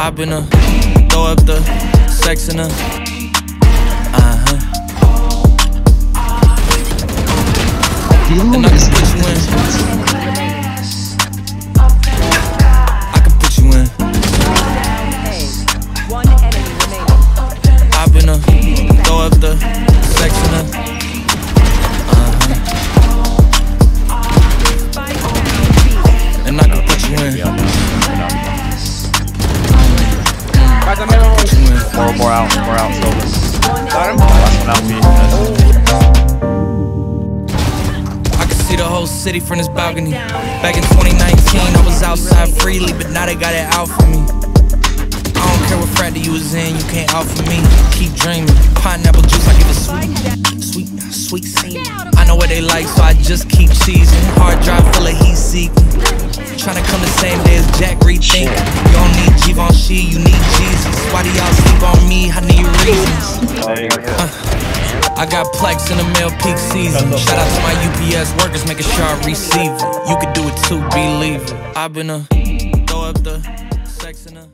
I been a throw up the sex in a and I can put you in. I can put you in. I been a throw up the sex in a and I can put you in. More out the whole city from this balcony. Back in 2019, I was outside freely, but now they got it out for me. I don't care what frat you was in, you can't out for me. Keep dreaming, pineapple juice, I give it sweet, sweet, sweet. I know what they like, so I just keep cheesing. Hard drive full of heat seeking, tryna come the same day as Jack rethink. You don't need Givenchy, you need Jesus. Why do y'all sleep on me? I need reasons. I got plex in the mail peak season. Shout out to my UPS workers making sure I receive it. You could do it too, believe it. I've been a throw up the sex in a